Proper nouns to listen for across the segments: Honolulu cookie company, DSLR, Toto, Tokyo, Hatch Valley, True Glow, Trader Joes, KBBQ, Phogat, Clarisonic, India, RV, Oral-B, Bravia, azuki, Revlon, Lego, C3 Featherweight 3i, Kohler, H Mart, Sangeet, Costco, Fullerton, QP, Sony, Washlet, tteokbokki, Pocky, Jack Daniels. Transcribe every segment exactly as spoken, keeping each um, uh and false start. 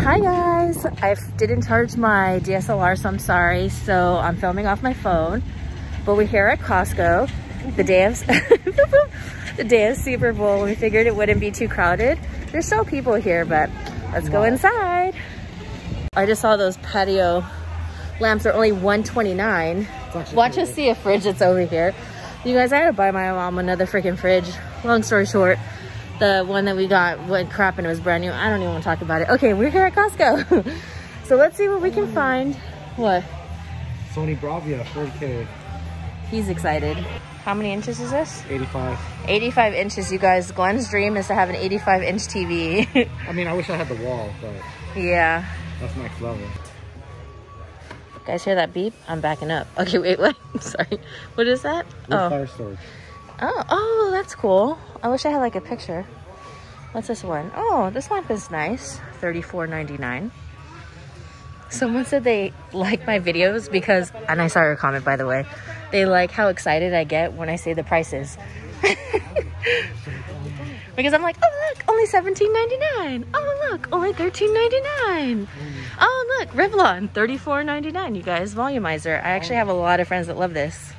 Hi guys, I didn't charge my D S L R, so I'm sorry. So I'm filming off my phone, but we're here at Costco the day of the day of Super Bowl. We figured it wouldn't be too crowded. There's still people here, but let's go inside. I just saw those patio lamps are only one twenty-nine. Watch us see a fridge that's over here. You guys, I had to buy my mom another freaking fridge. Long story short, the one that we got went crap and it was brand new. I don't even want to talk about it. Okay, we're here at Costco. So let's see what we can find. What? Sony Bravia, forty K. He's excited. How many inches is this? eighty-five. eighty-five inches, you guys. Glenn's dream is to have an eighty-five inch T V. I mean, I wish I had the wall, but... yeah. That's next level. You guys hear that beep? I'm backing up. Okay, wait, what? I'm sorry. What is that? With oh. Fire storage. Oh, oh, that's cool. I wish I had like a picture. What's this one? Oh, this lamp is nice. thirty-four ninety-nine. Someone said they like my videos because, and I saw your comment by the way, they like how excited I get when I say the prices. Because I'm like, oh look, only seventeen ninety-nine. Oh look, only thirteen ninety-nine. Oh look, Revlon, thirty-four ninety-nine. You guys, volumizer. I actually have a lot of friends that love this.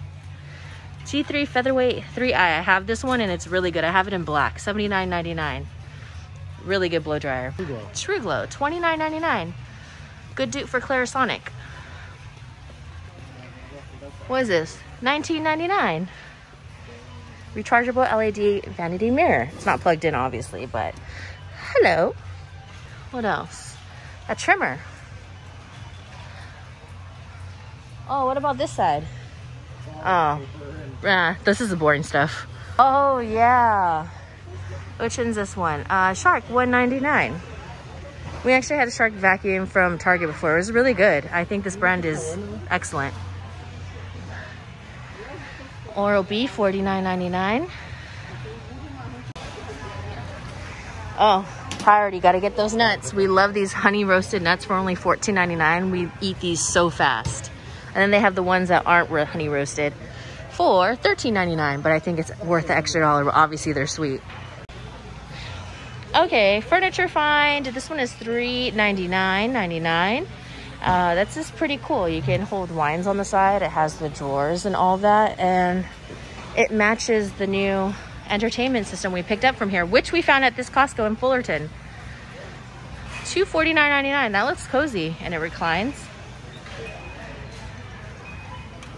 C three Featherweight three i. I have this one and it's really good. I have it in black. seventy-nine ninety-nine. Really good blow dryer. True Glow. True Glow. twenty-nine ninety-nine. Good dupe for Clarisonic. What is this? nineteen ninety-nine. Rechargeable L E D vanity mirror. It's not plugged in obviously, but hello. What else? A trimmer. Oh, what about this side? Oh, yeah, this is the boring stuff. Oh, yeah. Which one's this one? Uh, Shark, one ninety-nine. We actually had a Shark vacuum from Target before. It was really good. I think this brand is excellent. Oral-B, forty-nine ninety-nine. Oh, priority. Got to get those nuts. We love these honey roasted nuts for only fourteen ninety-nine. We eat these so fast. And then they have the ones that aren't honey roasted for thirteen ninety-nine, but I think it's worth the extra dollar. Obviously, they're sweet. Okay, furniture find. This one is three ninety-nine ninety-nine. Uh, that's just pretty cool. You can hold wines on the side. It has the drawers and all that, and it matches the new entertainment system we picked up from here, which we found at this Costco in Fullerton. two forty-nine ninety-nine. That looks cozy, and it reclines.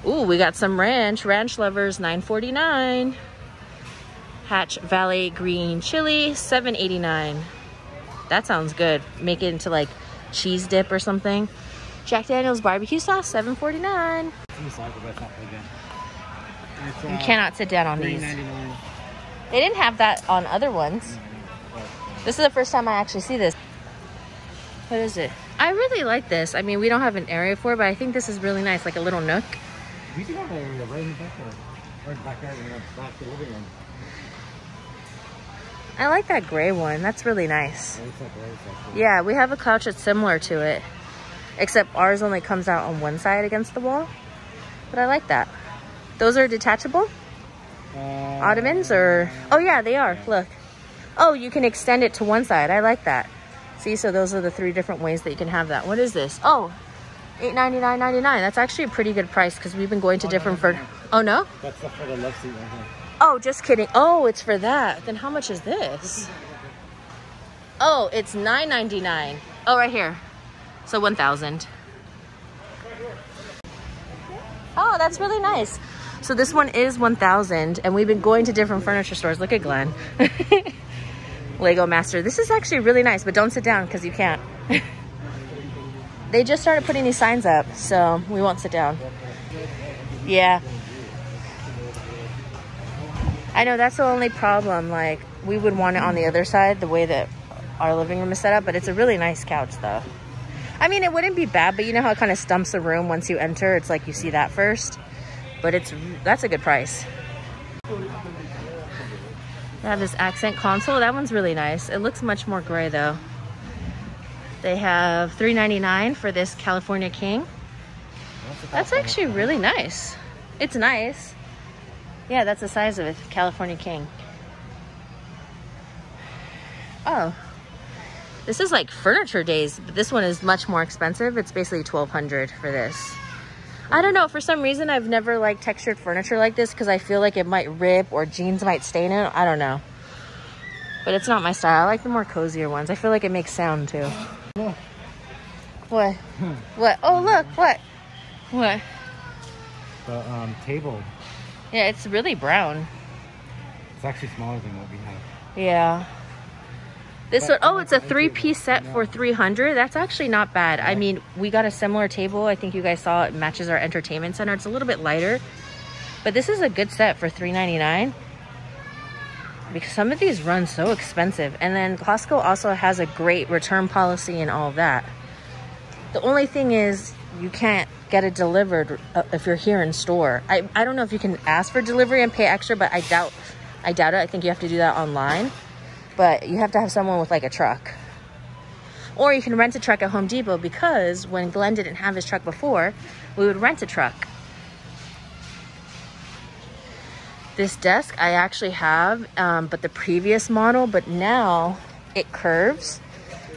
Ooh, we got some ranch. Ranch lovers, nine forty-nine. Hatch Valley green chili, seven eighty-nine. That sounds good. Make it into like cheese dip or something. Jack Daniels barbecue sauce, seven forty-nine. You cannot sit down on these. They didn't have that on other ones. This is the first time I actually see this. What is it? I really like this. I mean, we don't have an area for it, but I think this is really nice, like a little nook. We do have an area right in the backyard, right back there in the back of the living room. I like that gray one. That's really nice. Yeah, yeah, we have a couch that's similar to it, except ours only comes out on one side against the wall. But I like that. Those are detachable uh, ottomans, or oh yeah, they are. Look. Oh, you can extend it to one side. I like that. See, so those are the three different ways that you can have that. What is this? Oh. eight ninety-nine ninety-nine. That's actually a pretty good price because we've been going to oh, different no, no, no. for. Oh no? That's the for the love seat right here. Oh, just kidding. Oh, it's for that. Then how much is this? Oh, it's nine ninety-nine. Oh, right here. So one thousand. Oh, that's really nice. So this one is one thousand, and we've been going to different furniture stores. Look at Glenn. Lego Master. This is actually really nice, but don't sit down because you can't. They just started putting these signs up, so we won't sit down. Yeah. I know that's the only problem. Like, we would want it on the other side, the way that our living room is set up, but it's a really nice couch, though. I mean, it wouldn't be bad, but you know how it kind of stumps a room once you enter? It's like you see that first, but it's that's a good price. They have this accent console. That one's really nice. It looks much more gray, though. They have three ninety-nine for this California King. That's actually really nice. It's nice. Yeah, that's the size of it, California King. Oh, This is like Furniture Days, but this one is much more expensive. It's basically twelve hundred dollars for this. I don't know, for some reason I've never like textured furniture like this because I feel like it might rip or jeans might stain it. I don't know. But it's not my style. I like the more cozier ones. I feel like it makes sound too. Look. What? What? Oh, look. What? What? The um, table. Yeah, it's really brown. It's actually smaller than what we have. Yeah. This but one, oh, it's a three-piece set yeah. for three hundred dollars. That's actually not bad. Yeah. I mean, we got a similar table. I think you guys saw it matches our entertainment center. It's a little bit lighter. But this is a good set for three ninety-nine. Because some of these run so expensive. And then Costco also has a great return policy and all of that. The only thing is you can't get it delivered if you're here in store. I, I don't know if you can ask for delivery and pay extra, but I doubt, I doubt it. I think you have to do that online. But you have to have someone with like a truck. Or you can rent a truck at Home Depot because when Glenn didn't have his truck before, we would rent a truck. This desk I actually have, um, but the previous model, but now it curves,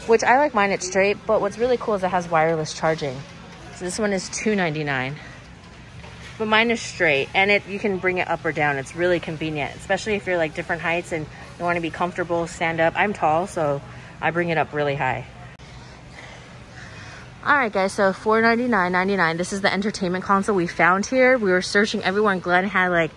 which I like mine, it's straight, but what's really cool is it has wireless charging. So this one is two ninety-nine, but mine is straight and it you can bring it up or down. It's really convenient, especially if you're like different heights and you want to be comfortable, stand up. I'm tall, so I bring it up really high. All right, guys, so four ninety-nine ninety-nine. This is the entertainment console we found here. We were searching everywhere and Glenn had like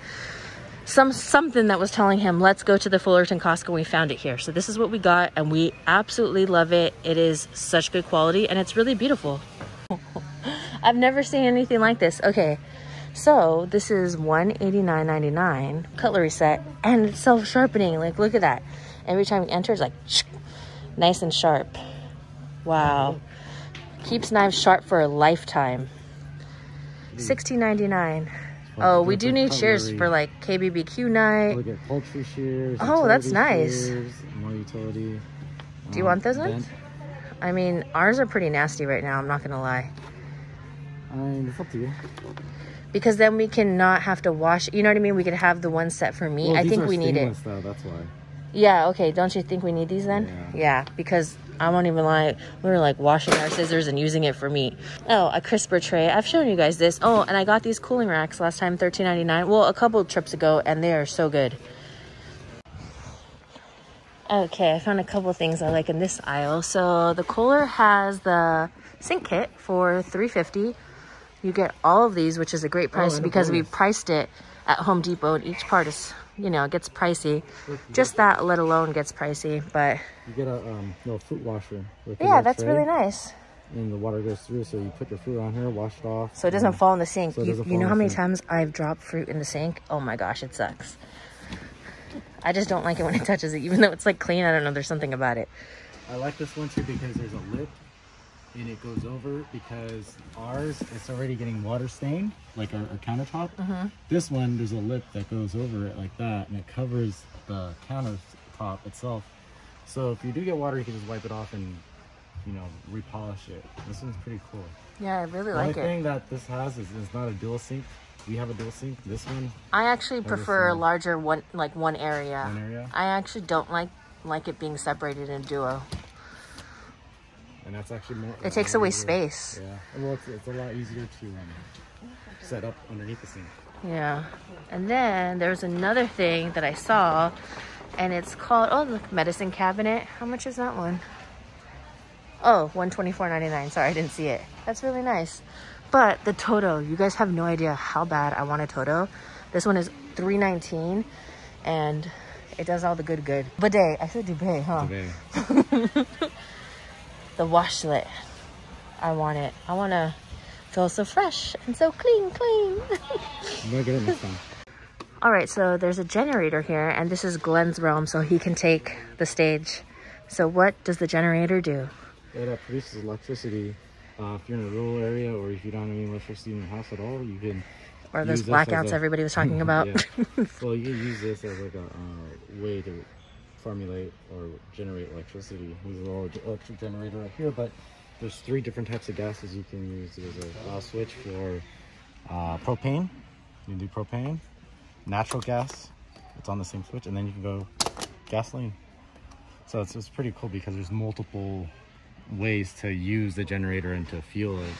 Some something that was telling him, let's go to the Fullerton Costco. We found it here. So this is what we got and we absolutely love it. It is such good quality and it's really beautiful. I've never seen anything like this. Okay, so this is one eighty-nine ninety-nine cutlery set and it's self-sharpening. Like, look at that. Every time you enter, it's like nice and sharp. Wow. Keeps knives sharp for a lifetime. sixteen ninety-nine. Oh, we do need cutlery. Shears for like K B B Q night. We'll get poultry shears. Oh, that's nice. Shears, more utility. Do you um, want those ones? I mean, ours are pretty nasty right now. I'm not going to lie. I mean, it's up to you. Because then we can not have to wash. You know what I mean? We could have the one set for me. Well, I think we need it. Though, that's why. Yeah, okay. Don't you think we need these then? Yeah, yeah, because I won't even lie. We were like washing our scissors and using it for meat. Oh, a crisper tray. I've shown you guys this. Oh, and I got these cooling racks last time, thirteen ninety-nine. Well, a couple trips ago, and they are so good. Okay, I found a couple things I like in this aisle. So the Kohler has the sink kit for three fifty. You get all of these, which is a great price oh, because we priced it at Home Depot, and each part is, you know, it gets pricey. Just that, let alone, gets pricey. But you get a um, little fruit washer. With yeah, that's really nice. And the water goes through, so you put your fruit on here, wash it off. So it doesn't fall in the sink. So you you know how many sink. times I've dropped fruit in the sink? Oh my gosh, it sucks. I just don't like it when it touches it, even though it's like clean. I don't know, there's something about it. I like this one too because there's a lip and it goes over, because ours, it's already getting water stained, like our, our countertop. Mm-hmm. This one, there's a lip that goes over it like that, and it covers the countertop itself. So if you do get water, you can just wipe it off and, you know, repolish it. This one's pretty cool. Yeah, I really like it. The only thing that this has is it's not a dual sink. We have a dual sink. This one, I actually prefer a larger one, like one area. One area. I actually don't like like it being separated in a duo. And that's actually more, it takes away space. Yeah. Well, it's, it's a lot easier to um, set up underneath the sink. Yeah. And then there's another thing that I saw, and it's called, oh, the medicine cabinet. How much is that one? Oh, one twenty-four ninety-nine. Sorry, I didn't see it. That's really nice. But the Toto, you guys have no idea how bad I want a Toto. This one is three nineteen, and it does all the good good. Bidet. I said duvet, huh? Duvet. The Washlet, I want it. I want to feel so fresh and so clean, clean. I'm gonna get it next time. All right, so there's a generator here, and this is Glenn's realm, so he can take the stage. So what does the generator do? It uh, produces electricity. Uh, if you're in a rural area, or if you don't have any electricity in your house at all, you can. Or those blackouts a, everybody was talking about. Yeah. So you use this as like a uh, way to formulate or generate electricity. There's a little electric generator right here, but there's three different types of gases you can use. There's a uh, switch for uh, propane. You can do propane, natural gas. It's on the same switch, and then you can go gasoline. So it's, it's pretty cool because there's multiple ways to use the generator and to fuel it.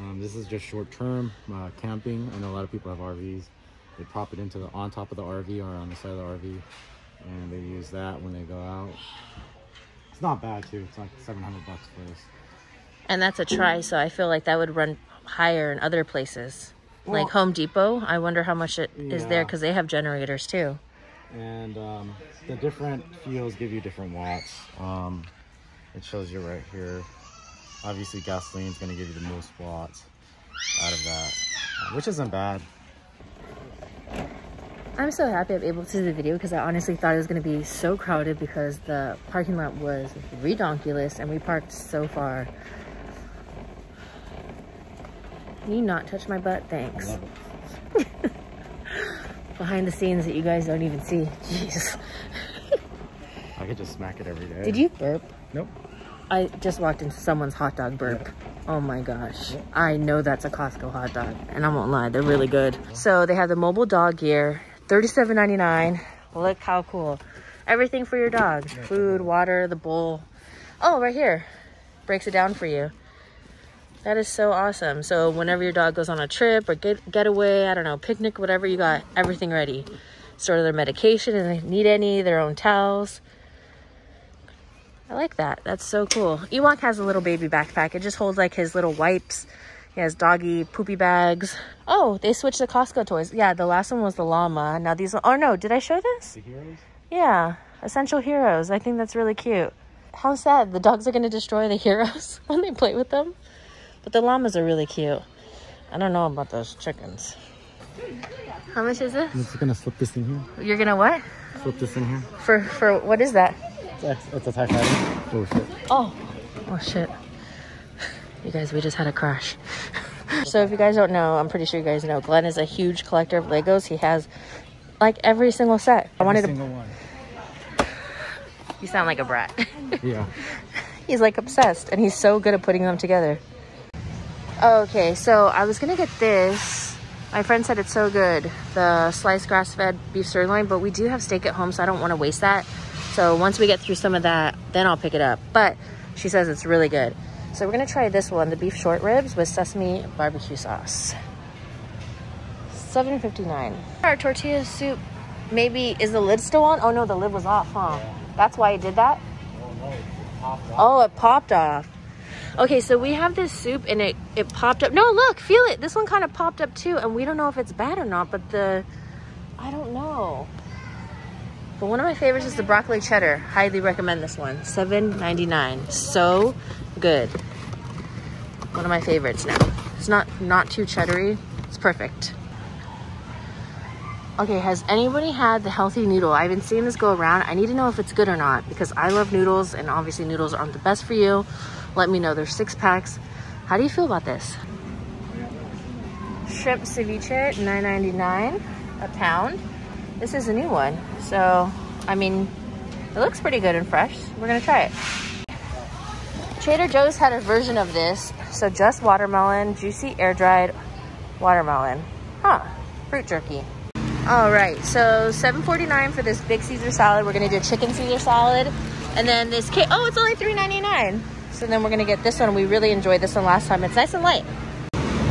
Um, this is just short term uh, camping. I know a lot of people have R Vs. They pop it into the on top of the R V or on the side of the R V, and they use that when they go out. It's not bad too. It's like seven hundred bucks for this. And that's a try, so I feel like that would run higher in other places. Well, like Home Depot, I wonder how much it yeah. is there because they have generators too. And um, the different fuels give you different watts. Um, it shows you right here. Obviously gasoline is going to give you the most watts out of that, which isn't bad. I'm so happy I'm able to do the video because I honestly thought it was going to be so crowded because the parking lot was redonkulous and we parked so far. Can you not touch my butt? Thanks. I love it. Behind the scenes that you guys don't even see. Jeez. I could just smack it every day. Did you burp? Nope. I just walked into someone's hot dog burp. Yeah. Oh my gosh. Yeah. I know that's a Costco hot dog. And I won't lie, they're really good. So they have the mobile dog gear, thirty-seven ninety-nine. Look how cool. Everything for your dog. Food, water, the bowl. Oh, right here. Breaks it down for you. That is so awesome. So whenever your dog goes on a trip or get, getaway, I don't know, picnic, whatever, you got everything ready. Sort of their medication and they need any, their own towels. I like that. That's so cool. Ewok has a little baby backpack. It just holds like his little wipes. He has doggy poopy bags. Oh, they switched the Costco toys. Yeah, the last one was the llama. Now these, oh no, did I show this? The heroes? Yeah, Essential Heroes. I think that's really cute. How sad. The dogs are going to destroy the heroes when they play with them. But the llamas are really cute. I don't know about those chickens. How much is this? I'm just gonna slip this in here. You're gonna what? Slip this in here. For for what is that? It's, it's a tax item. Oh shit. Oh, oh shit. You guys, we just had a crash. So if you guys don't know, I'm pretty sure you guys know, Glenn is a huge collector of Legos. He has like every single set. Every I wanted single to... one. You sound like a brat. Yeah. He's like obsessed, and he's so good at putting them together. Okay, so I was gonna get this. My friend said it's so good, the sliced grass-fed beef sirloin, but we do have steak at home, so I don't want to waste that. So once we get through some of that, then I'll pick it up. But she says it's really good, so we're gonna try this one, the beef short ribs with sesame barbecue sauce. Seven fifty-nine. Our tortilla soup, maybe. Is the lid still on? Oh no, the lid was off, huh? That's why it did that. Oh, it popped off. Okay, so we have this soup and it, it popped up. No, look, feel it. This one kind of popped up too. And we don't know if it's bad or not, but the, I don't know. But one of my favorites is the broccoli cheddar. Highly recommend this one. seven ninety-nine. So good. One of my favorites now. It's not, not too cheddary. It's perfect. Okay, has anybody had the healthy noodle? I've been seeing this go around. I need to know if it's good or not because I love noodles and obviously noodles aren't the best for you. Let me know. There's six packs. How do you feel about this? Shrimp ceviche, nine ninety-nine a pound. This is a new one. So, I mean, it looks pretty good and fresh. We're going to try it. Trader Joe's had a version of this. So just watermelon, juicy air-dried watermelon. Huh, fruit jerky. All right, so seven forty-nine for this big Caesar salad. We're going to do a chicken Caesar salad. And then this cake. Oh, it's only three ninety-nine. So then we're gonna get this one. We really enjoyed this one last time. It's nice and light.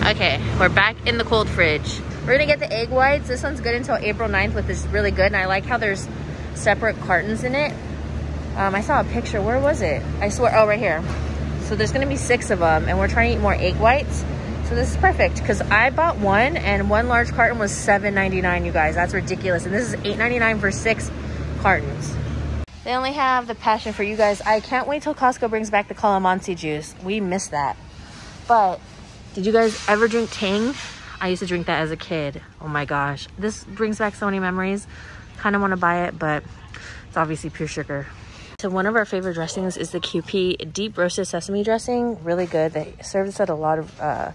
Okay, we're back in the cold fridge. We're gonna get the egg whites. This one's good until April ninth, which is really good. And I like how there's separate cartons in it. Um, I saw a picture, where was it? I swear, oh, right here. So there's gonna be six of them and we're trying to eat more egg whites. So this is perfect because I bought one and one large carton was seven ninety-nine, you guys. That's ridiculous. And this is eight ninety-nine for six cartons. They only have the passion for you guys. I can't wait till Costco brings back the calamansi juice. We miss that. But did you guys ever drink Tang? I used to drink that as a kid. Oh my gosh. This brings back so many memories. Kind of want to buy it, but it's obviously pure sugar. So one of our favorite dressings is the Q P deep roasted sesame dressing. Really good. They serve this at a lot of uh,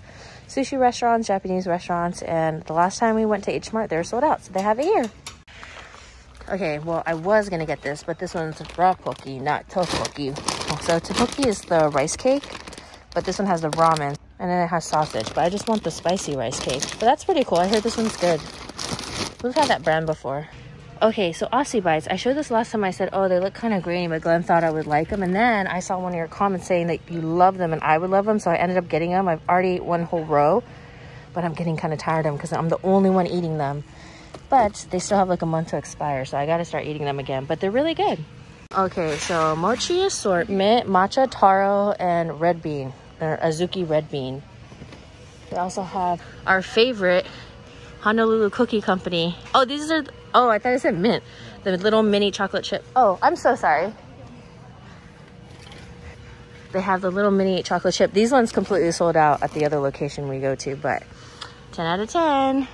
sushi restaurants, Japanese restaurants. And the last time we went to H Mart, they were sold out. So they have it here. Okay, well, I was going to get this, but this one's raw pocky, not tteokbokki. So tteokbokki is the rice cake, but this one has the ramen, and then it has sausage. But I just want the spicy rice cake. But that's pretty cool. I heard this one's good. We've had that brand before. Okay, so Aussie Bites. I showed this last time. I said, oh, they look kind of grainy, but Glenn thought I would like them. And then I saw one of your comments saying that you love them and I would love them. So I ended up getting them. I've already ate one whole row, but I'm getting kind of tired of them because I'm the only one eating them. But they still have like a month to expire, so I got to start eating them again. But they're really good. Okay, so mochi assortment, matcha taro, and red bean, or azuki red bean. They also have our favorite, Honolulu Cookie Company. Oh, these are... Oh, I thought it said mint. The little mini chocolate chip. Oh, I'm so sorry. They have the little mini chocolate chip. These ones completely sold out at the other location we go to, but ten out of ten.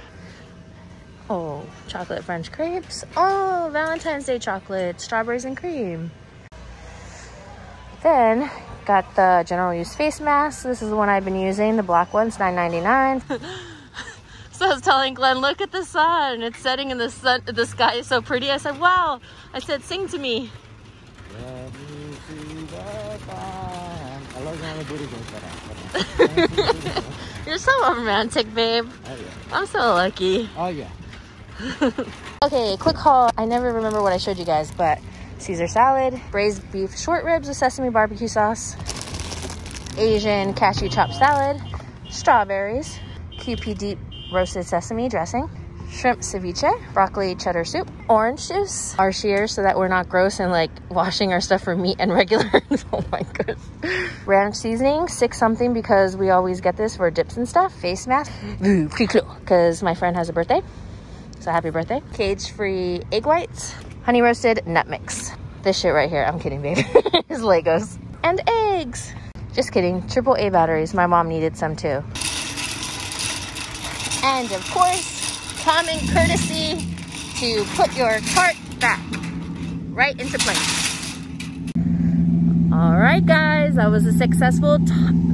Oh, chocolate French crepes. Oh, Valentine's Day chocolate, strawberries and cream. Then got the general use face mask. This is the one I've been using. The black one's nine ninety-nine. So I was telling Glenn, look at the sun. It's setting in the sun. The sky is so pretty. I said, wow. I said, sing to me. Let me see the fire. I love how the booty goes. You're so romantic, babe. Oh, yeah. I'm so lucky. Oh, yeah. Okay, quick haul. I never remember what I showed you guys, but Caesar salad, braised beef short ribs with sesame barbecue sauce, Asian cashew chopped salad, strawberries, Q P deep roasted sesame dressing, shrimp ceviche, broccoli cheddar soup, orange juice, our shears so that we're not gross and like washing our stuff for meat and regular. Oh my goodness. Ranch seasoning, six something because we always get this for dips and stuff. Face mask, because my friend has a birthday, so happy birthday. Cage-free egg whites, honey roasted nut mix. This shit right here, I'm kidding, babe. It's Legos. And eggs. Just kidding, triple A batteries. My mom needed some too. And of course, common courtesy to put your cart back right into place. All right, guys, that was a successful,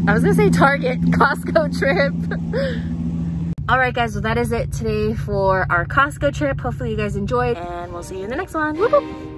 I was gonna say Target, Costco trip. All right, guys, so that is it today for our Costco trip. Hopefully you guys enjoyed and we'll see you in the next one. Whoop, whoop.